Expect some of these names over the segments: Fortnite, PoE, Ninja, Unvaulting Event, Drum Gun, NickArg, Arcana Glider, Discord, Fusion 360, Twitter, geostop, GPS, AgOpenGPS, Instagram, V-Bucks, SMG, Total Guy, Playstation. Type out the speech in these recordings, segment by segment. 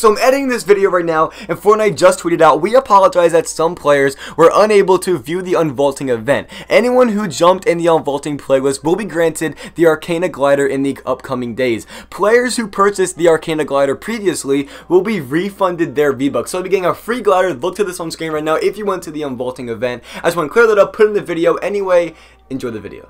So I'm editing this video right now, and Fortnite just tweeted out, "We apologize that some players were unable to view the Unvaulting event. Anyone who jumped in the Unvaulting playlist will be granted the Arcana Glider in the upcoming days. Players who purchased the Arcana Glider previously will be refunded their V-Bucks." So I'll be getting a free glider. Look to this on screen right now if you went to the Unvaulting event. I just want to clear that up, put in the video. Anyway, enjoy the video.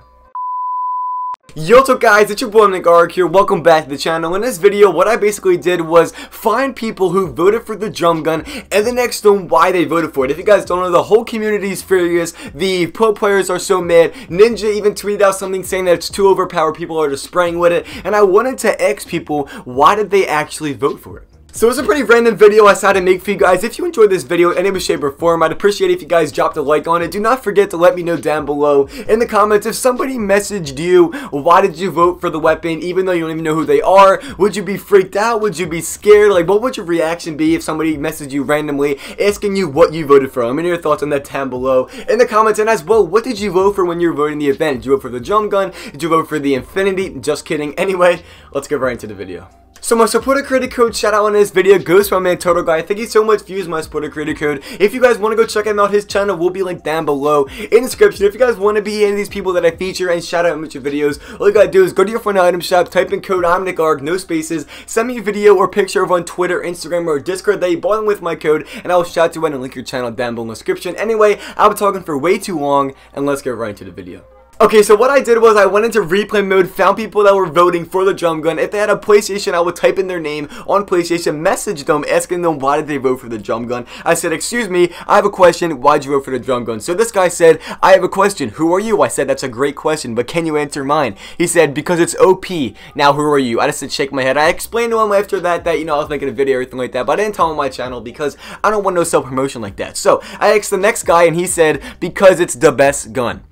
Yo, what's up guys, it's your boy NickArg here, welcome back to the channel. In this video, what I basically did was find people who voted for the Drum Gun and then asked them why they voted for it. If you guys don't know, the whole community is furious, the pro players are so mad, Ninja even tweeted out something saying that it's too overpowered, people are just spraying with it, and I wanted to ask people, why did they actually vote for it? So it's a pretty random video I decided to make for you guys. If you enjoyed this video in any shape or form, I'd appreciate it if you guys dropped a like on it. Do not forget to let me know down below in the comments if somebody messaged you, why did you vote for the weapon even though you don't even know who they are? Would you be freaked out? Would you be scared? Like, what would your reaction be if somebody messaged you randomly asking you what you voted for? Let me know your thoughts on that down below in the comments. And as well, what did you vote for when you were voting the event? Did you vote for the Drum Gun? Did you vote for the Infinity? Just kidding. Anyway, let's get right into the video. So my supporter creator code shout out on this video goes to my man Total Guy. Thank you so much for using my supporter creator code. If you guys want to go check him out, his channel will be linked down below in the description. If you guys want to be any of these people that I feature and shout out in your videos, all you gotta do is go to your Fortnite item shop, type in code I'm NickArg, no spaces, send me a video or picture of on Twitter, Instagram, or Discord that you bought them with my code, and I will shout you out and link your channel down below in the description. Anyway, I've been talking for way too long, and let's get right into the video. Okay, so what I did was I went into replay mode, found people that were voting for the Drum Gun. If they had a PlayStation, I would type in their name on PlayStation, message them, asking them why did they vote for the Drum Gun. I said, "Excuse me, I have a question, why'd you vote for the Drum Gun?" So this guy said, "I have a question, who are you?" I said, "That's a great question, but can you answer mine?" He said, "Because it's OP, now who are you?" I just said, shake my head. I explained to him after that, you know, I was making a video or everything like that, but I didn't tell him on my channel because I don't want no self-promotion like that. So I asked the next guy and he said, "Because it's the best gun."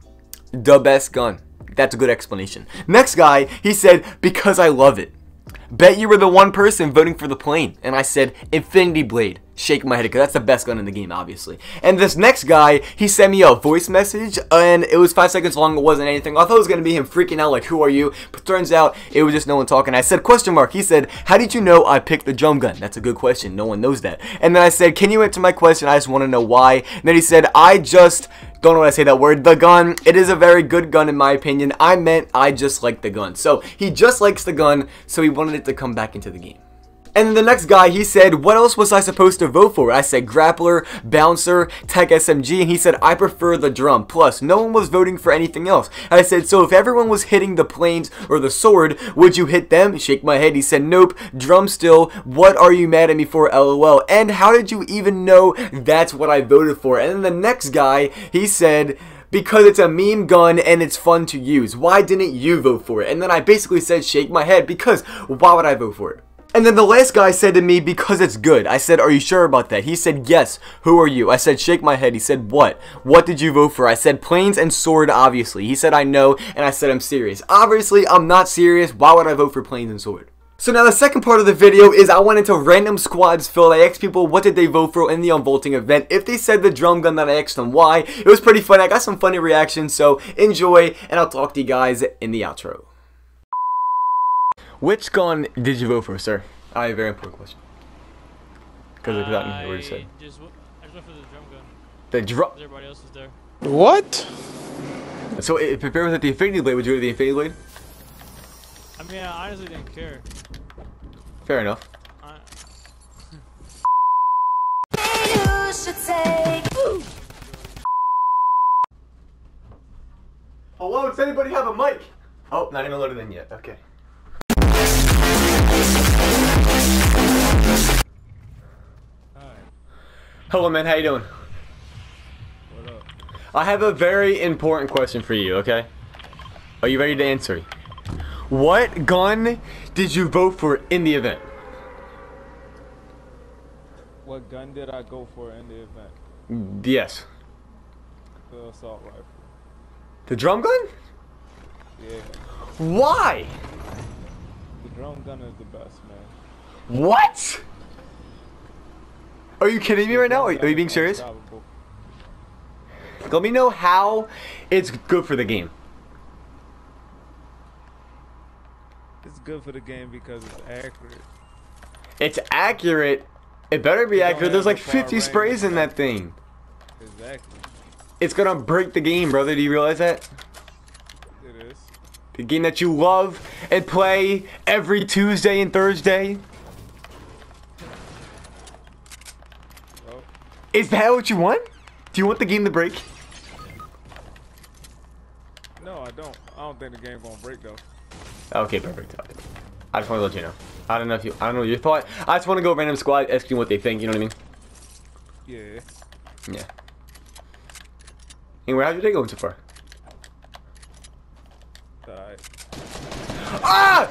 The best gun. That's a good explanation. Next guy, he said, "Because I love it. Bet you were the one person voting for the plane." And I said, "Infinity Blade." Shake my head because that's the best gun in the game, obviously. And this next guy, he sent me a voice message and it was 5 seconds long. It wasn't anything. I thought it was going to be him freaking out like, "Who are you?" But turns out it was just no one talking. I said, "Question mark." He said, "How did you know I picked the Drum Gun?" That's a good question. No one knows that. And then I said, "Can you answer my question? I just want to know why." And then he said, "I just don't know how to say that word. The gun. It is a very good gun in my opinion. I meant I just like the gun." So he just likes the gun. So he wanted it to come back into the game. And the next guy, he said, "What else was I supposed to vote for?" I said, "Grappler, Bouncer, Tech SMG." And he said, "I prefer the drum. Plus, no one was voting for anything else." I said, "So if everyone was hitting the planes or the sword, would you hit them?" Shake my head. He said, "Nope, drum still. What are you mad at me for? LOL. And how did you even know that's what I voted for?" And then the next guy, he said, "Because it's a meme gun and it's fun to use. Why didn't you vote for it?" And then I basically said, shake my head, because why would I vote for it? And then the last guy said to me, "Because it's good." I said, "Are you sure about that?" He said, "Yes, who are you?" I said, shake my head. He said, "What? What did you vote for?" I said, "Planes and sword, obviously." He said, "I know," and I said, "I'm serious." Obviously, I'm not serious. Why would I vote for planes and sword? So now the second part of the video is I went into random squads filled. I asked people what did they vote for in the Unvaulting event. If they said the Drum Gun, then I asked them why. It was pretty fun. I got some funny reactions, so enjoy, and I'll talk to you guys in the outro. Which gun did you vote for, sir? I have a very important question. Because I forgot what you said. I just went for the drum gun. The drum? Everybody else is there. What? So if it was at the Infinity Blade, would you go to the Infinity Blade? I mean, I honestly didn't care. Fair enough. You should take. Hello, does anybody have a mic? Oh, not even loaded in yet. Okay. Hello man, how you doing? What up? I have a very important question for you, okay? Are you ready to answer? What gun did you vote for in the event? What gun did I go for in the event? Yes. The assault rifle. The drum gun? Yeah. Why? The drum gun is the best, man. What? Are you kidding me right now? Are you being serious? Let me know how it's good for the game. It's good for the game because it's accurate. It's accurate. It better be accurate. There's like 50 sprays in that thing. Exactly. It's gonna break the game, brother. Do you realize that? It is. The game that you love and play every Tuesday and Thursday. Oh. Is that what you want? Do you want the game to break? No, I don't. I don't think the game's gonna break though. Okay, perfect. I just want to let you know. I don't know if you. I don't know your thought. I just want to go random squad, asking what they think. You know what I mean? Yeah. Yeah. Anyway, how's your day going so far? Alright. Ah!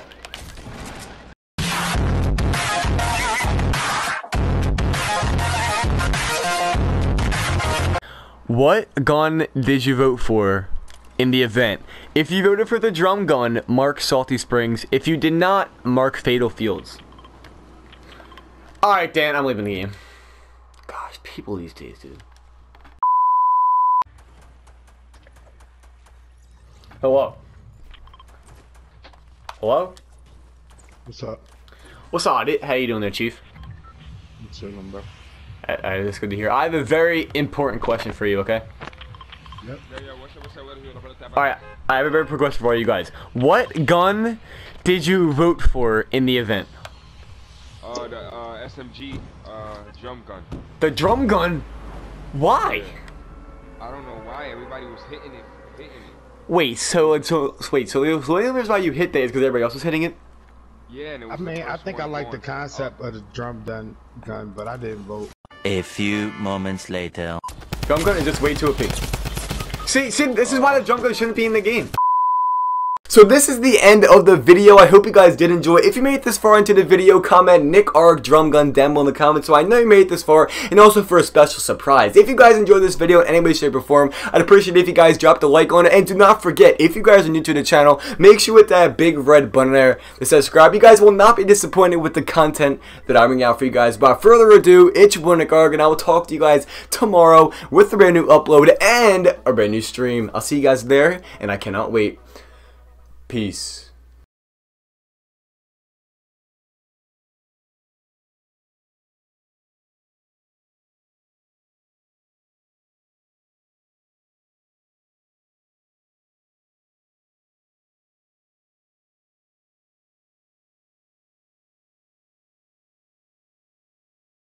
What gun did you vote for in the event? If you voted for the drum gun, mark Salty Springs. If you did not, mark Fatal Fields. Alright, Dan, I'm leaving the game. Gosh, people these days, dude. Hello. Hello? What's up? What's up? How you doing there, Chief? What's your number? Alright, that's good to hear. I have a very important question for you, okay? Yep. Alright, I have a very important question for all you guys. What gun did you vote for in the event? The SMG drum gun. The drum gun? Why? I don't know why. Everybody was hitting it. Wait, so the only reason why you hit that is because everybody else was hitting it? Yeah, and it was I think I like the concept of the drum gun, but I didn't vote. A few moments later. Drum gun is just way too OP. See, this is why the drum gun shouldn't be in the game. So this is the end of the video. I hope you guys did enjoy. If you made it this far into the video, comment NickArg Drum Gun Demo in the comments so I know you made it this far, and also for a special surprise. If you guys enjoyed this video in any way, shape, or form, I'd appreciate it if you guys dropped a like on it. And do not forget, if you guys are new to the channel, make sure you hit that big red button there to subscribe. You guys will not be disappointed with the content that I bring out for you guys. Without further ado, it's your boy NickArg, and I will talk to you guys tomorrow with a brand new upload and a brand new stream. I'll see you guys there, and I cannot wait. Peace.